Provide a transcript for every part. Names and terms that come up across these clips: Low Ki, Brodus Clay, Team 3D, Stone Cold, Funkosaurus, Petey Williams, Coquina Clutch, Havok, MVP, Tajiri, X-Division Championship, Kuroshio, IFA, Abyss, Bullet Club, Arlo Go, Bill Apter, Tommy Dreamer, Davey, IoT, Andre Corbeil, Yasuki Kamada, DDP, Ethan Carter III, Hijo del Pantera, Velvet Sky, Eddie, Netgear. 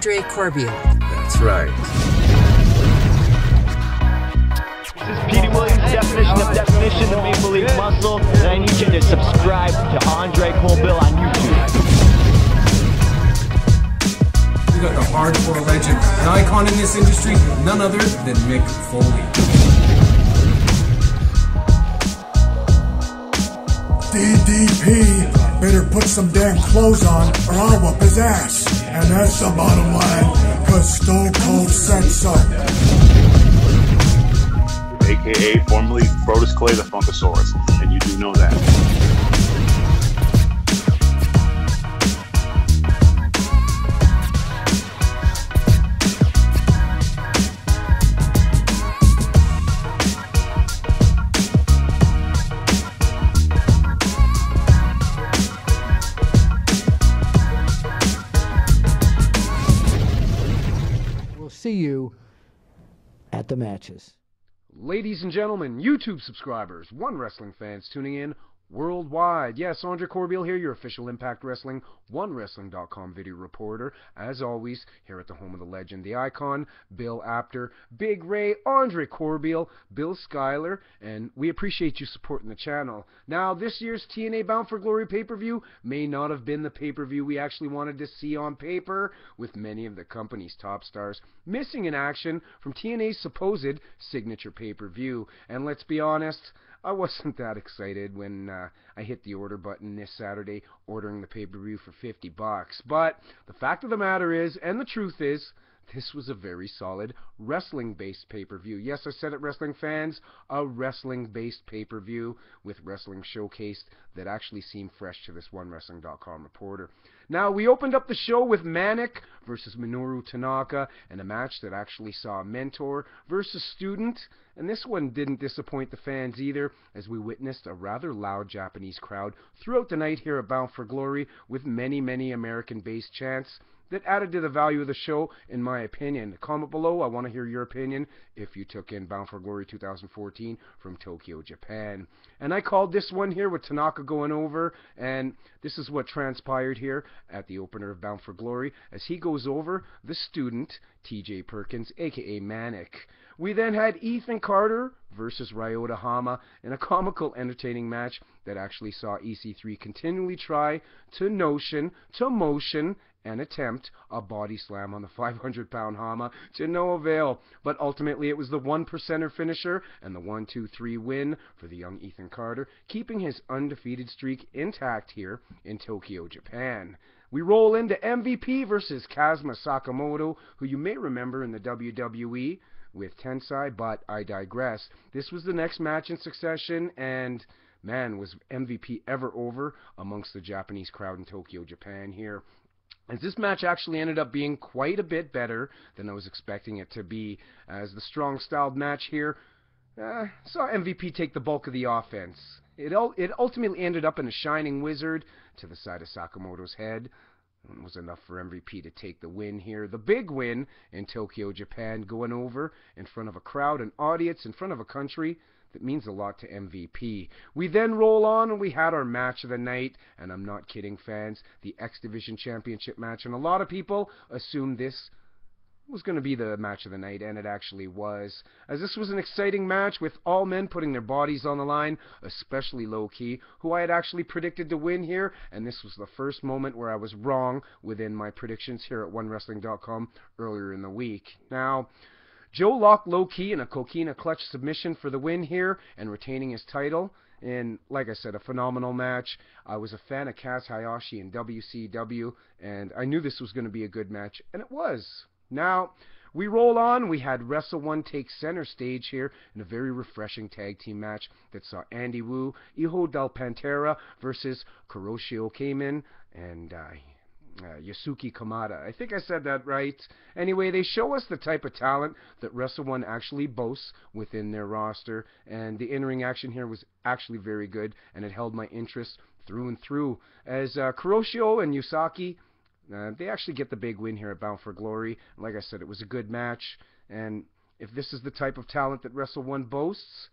Andre Corbeil. That's right. This is Petey Williams' definition of definition, the Maple Leaf Muscle, and I need you to subscribe to Andre Corbeil on YouTube. We got a hardcore legend, an icon in this industry, none other than Mick Foley. DDP better put some damn clothes on or I'll whoop his ass. And that's the bottom line, cause Stone Cold said so. AKA formerly Brodus Clay the Funkosaurus, and you do know that. See you at the matches. Ladies and gentlemen, YouTube subscribers, One Wrestling fans tuning in worldwide. Yes, Andre Corbeil here, your official Impact Wrestling, OneWrestling.com video reporter. As always, here at the home of the legend, the icon, Bill Apter, Big Ray, Andre Corbeil, Bill Schuyler, and we appreciate you supporting the channel. Now, this year's TNA Bound for Glory pay-per-view may not have been the pay-per-view we actually wanted to see on paper, with many of the company's top stars missing in action from TNA's supposed signature pay-per-view. And let's be honest, I wasn't that excited when I hit the order button this Saturday, ordering the pay-per-view for $50. But the fact of the matter is, and the truth is, this was a very solid wrestling-based pay-per-view. Yes, I said it, wrestling fans, a wrestling-based pay-per-view with wrestling showcased that actually seemed fresh to this OneWrestling.com reporter. Now, we opened up the show with Manik versus Minoru Tanaka, and a match that actually saw mentor versus student. And this one didn't disappoint the fans either, as we witnessed a rather loud Japanese crowd throughout the night here at Bound for Glory, with many, many American-based chants that added to the value of the show, in my opinion. Comment below, I want to hear your opinion if you took in Bound for Glory 2014 from Tokyo, Japan. And I called this one here with Tanaka going over, and this is what transpired here at the opener of Bound for Glory, as he goes over the student, TJ Perkins, aka Manik. We then had Ethan Carter versus Ryota Hama in a comical, entertaining match that actually saw EC3 continually try to notion, to motion, and attempt a body slam on the 500-pound Hama, to no avail. But ultimately, it was the 1%-er finisher and the 1-2-3 win for the young Ethan Carter, keeping his undefeated streak intact here in Tokyo, Japan. We roll into MVP versus Kazuma Sakamoto, who you may remember in the WWE with Tensai, but I digress. This was the next match in succession, and man, was MVP ever over amongst the Japanese crowd in Tokyo, Japan here. As this match actually ended up being quite a bit better than I was expecting it to be, as the strong-styled match here saw MVP take the bulk of the offense. It ultimately ended up in a shining wizard to the side of Sakamoto's head. It was enough for MVP to take the win here. The big win in Tokyo, Japan, going over in front of a crowd, an audience, in front of a country that means a lot to MVP. We then roll on, and we had our match of the night, and I'm not kidding, fans, the X Division Championship match, and a lot of people assumed this was going to be the match of the night, and it actually was, as this was an exciting match with all men putting their bodies on the line, especially Low Ki, who I had actually predicted to win here, and this was the first moment where I was wrong within my predictions here at OneWrestling.com earlier in the week. Now, Joe locked Low Ki in a coquina clutch submission for the win here and retaining his title. And like I said, a phenomenal match. I was a fan of Kaz Hayashi in WCW, and I knew this was going to be a good match, and it was. Now, we roll on. We had Wrestle-1 take center stage here in a very refreshing tag team match that saw Andy Wu, Hijo del Pantera versus Kuroshio Kamen, and Yasuki Kamada. I think I said that right. Anyway, they show us the type of talent that Wrestle-1 actually boasts within their roster, and the in-ring action here was actually very good, and it held my interest through and through, as Kuroshio and Yasuki, they actually get the big win here at Bound for Glory. Like I said, it was a good match, and if this is the type of talent that Wrestle-1 boasts,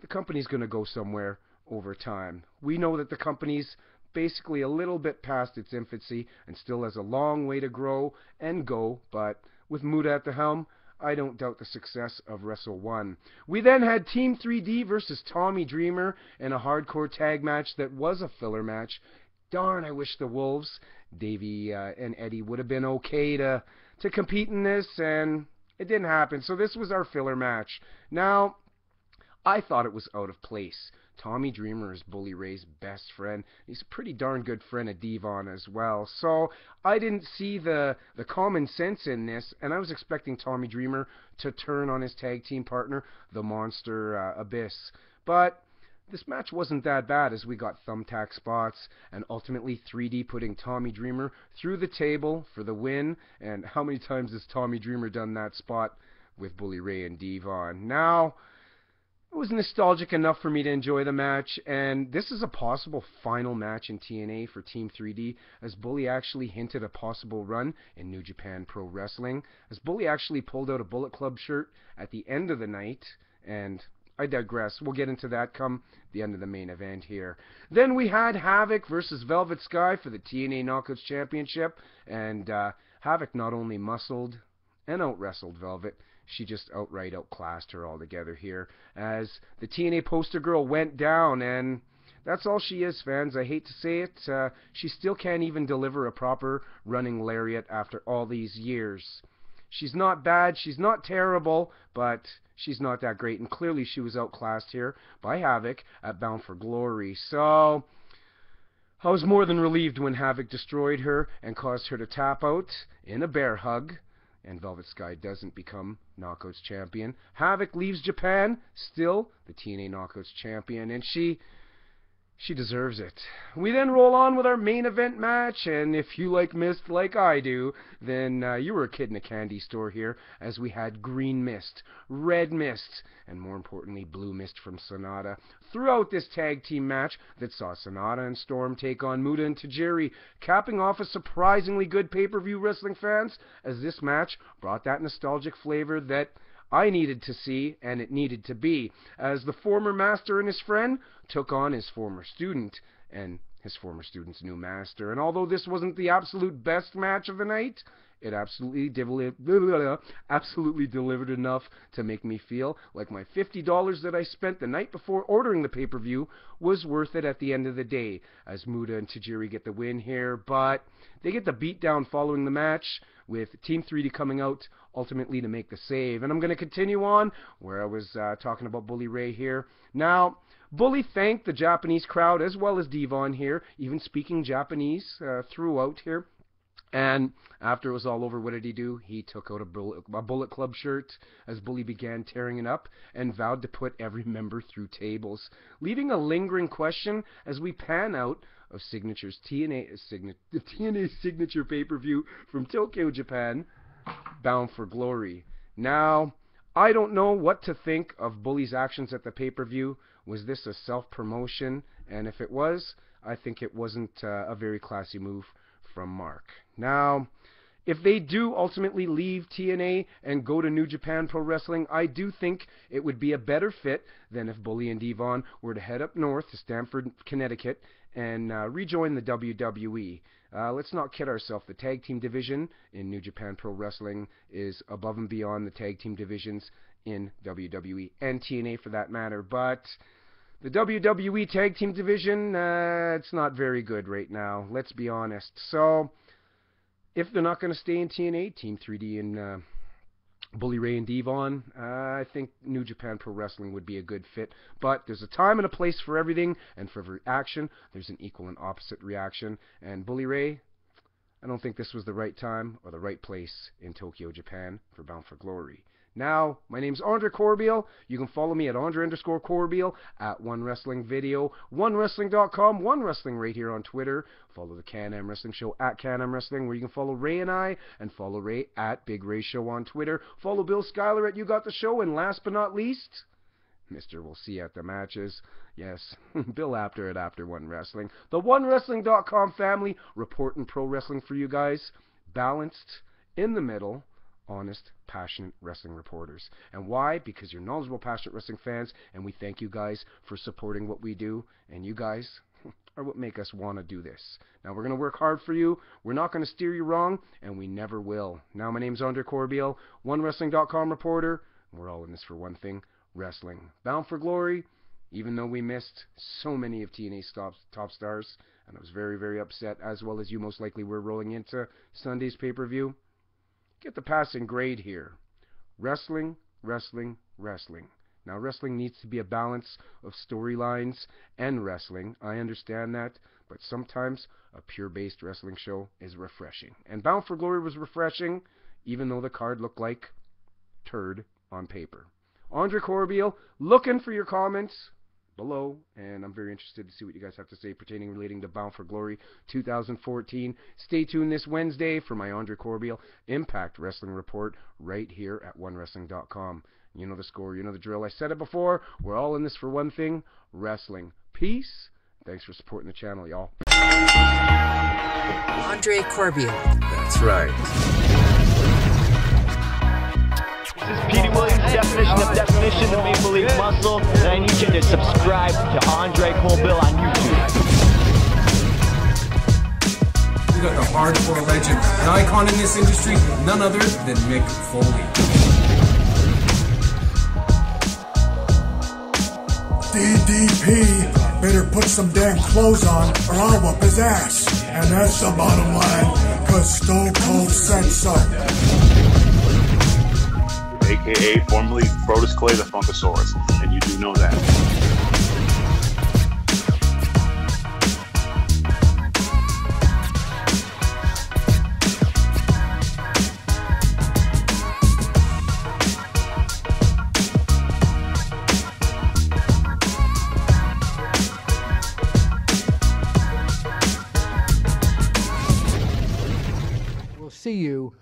the company's going to go somewhere over time. We know that the company's basically a little bit past its infancy and still has a long way to grow and go, but with Muta at the helm, I don't doubt the success of Wrestle-1. We then had Team 3D versus Tommy Dreamer in a hardcore tag match that was a filler match. Darn, I wish the Wolves, Davey and Eddie, would have been okay to compete in this, and it didn't happen. So this was our filler match. Now, I thought it was out of place. Tommy Dreamer is Bully Ray's best friend. He's a pretty darn good friend of Devon as well. So I didn't see the common sense in this, and I was expecting Tommy Dreamer to turn on his tag team partner, the Monster Abyss. But this match wasn't that bad, as we got thumbtack spots, and ultimately 3D putting Tommy Dreamer through the table for the win. And how many times has Tommy Dreamer done that spot with Bully Ray and Devon? Now, it was nostalgic enough for me to enjoy the match, and this is a possible final match in TNA for Team 3D, as Bully actually hinted a possible run in New Japan Pro Wrestling, as Bully actually pulled out a Bullet Club shirt at the end of the night, and I digress. We'll get into that come the end of the main event here. Then we had Havok versus Velvet Sky for the TNA Knockouts Championship, and Havok not only muscled and out-wrestled Velvet, she just outright outclassed her altogether here, as the TNA poster girl went down, and that's all she is, fans. I hate to say it. She still can't even deliver a proper running lariat after all these years. She's not bad, she's not terrible, but she's not that great, and clearly she was outclassed here by Havok at Bound for Glory. So I was more than relieved when Havok destroyed her and caused her to tap out in a bear hug, and Velvet Sky doesn't become Knockouts champion. Havok leaves Japan, still the TNA Knockouts champion, and she deserves it. We then roll on with our main event match, and if you like mist like I do, then you were a kid in a candy store here, as we had green mist, red mist, and more importantly, blue mist from Sanada throughout this tag team match that saw Sanada and Storm take on Muta and Tajiri, capping off a surprisingly good pay-per-view, wrestling fans, as this match brought that nostalgic flavor that I needed to see, and it needed to be, as the former master and his friend took on his former student and his former student's new master. And although this wasn't the absolute best match of the night, it absolutely delivered enough to make me feel like my $50 that I spent the night before ordering the pay-per-view was worth it at the end of the day, as Muta and Tajiri get the win here, but they get the beatdown following the match, with Team 3D coming out ultimately to make the save. And I'm going to continue on where I was talking about Bully Ray here. Now, Bully thanked the Japanese crowd as well as Devon here, even speaking Japanese throughout here. And after it was all over, what did he do? He took out a Bullet Club shirt, as Bully began tearing it up and vowed to put every member through tables, leaving a lingering question as we pan out of Signature's TNA Signature pay-per-view from Tokyo, Japan, Bound for Glory. Now, I don't know what to think of Bully's actions at the pay-per-view. Was this a self-promotion? And if it was, I think it wasn't a very classy move from Mark. Now, if they do ultimately leave TNA and go to New Japan Pro Wrestling, I do think it would be a better fit than if Bully and Devon were to head up north to Stamford, Connecticut, and rejoin the WWE. Let's not kid ourselves. The tag team division in New Japan Pro Wrestling is above and beyond the tag team divisions in WWE and TNA for that matter, but the WWE tag team division, it's not very good right now, let's be honest. So, if they're not going to stay in TNA, Team 3D and Bully Ray and Devon, I think New Japan Pro Wrestling would be a good fit. But there's a time and a place for everything, and for every action, there's an equal and opposite reaction. And Bully Ray, I don't think this was the right time or the right place in Tokyo, Japan for Bound for Glory. Now, my name's Andre Corbeil. You can follow me at Andre_Corbeil, at One Wrestling Video, OneWrestling.com, One Wrestling right here on Twitter. Follow the Can-Am Wrestling Show at Can-Am Wrestling, where you can follow Ray and I, and follow Ray at Big Ray Show on Twitter. Follow Bill Schuyler at You Got the Show, and last but not least, Mr. We'll See at the Matches. Yes, Bill Apter at After One Wrestling. The OneWrestling.com family reporting pro wrestling for you guys, balanced in the middle. Honest, passionate wrestling reporters. And why? Because you're knowledgeable, passionate wrestling fans, and we thank you guys for supporting what we do. And you guys, are what make us want to do this. Now, we're going to work hard for you. We're not going to steer you wrong, and we never will. Now, my name's Andre Corbeil, OneWrestling.com reporter. We're all in this for one thing, wrestling. Bound for Glory, even though we missed so many of TNA's top stars, and I was very, very upset, as well as you most likely were rolling into Sunday's pay-per-view, get the passing grade here. Wrestling, wrestling, wrestling. Now, wrestling needs to be a balance of storylines and wrestling. I understand that, but sometimes a pure-based wrestling show is refreshing. And Bound for Glory was refreshing, even though the card looked like turd on paper. Andre Corbeil, looking for your comments below, and I'm very interested to see what you guys have to say relating to Bound for Glory 2014. Stay tuned this Wednesday for my Andre Corbeil Impact Wrestling report right here at OneWrestling.com. You know the score, you know the drill. I said it before, we're all in this for one thing, wrestling. Peace. Thanks for supporting the channel, y'all. Andre Corbeil. That's right. This is Petey Williams' definition of definition of Maple Leaf Muscle, and I need you to subscribe to Andre Corbeil on YouTube. You got the hardcore legend, an icon in this industry, none other than Mick Foley. DDP better put some damn clothes on or I'll whoop his ass. And that's the bottom line, cause Stone Cold said so. AKA formerly Brodus Clay the Funkosaurus, and you do know that. See you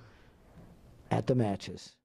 at the matches.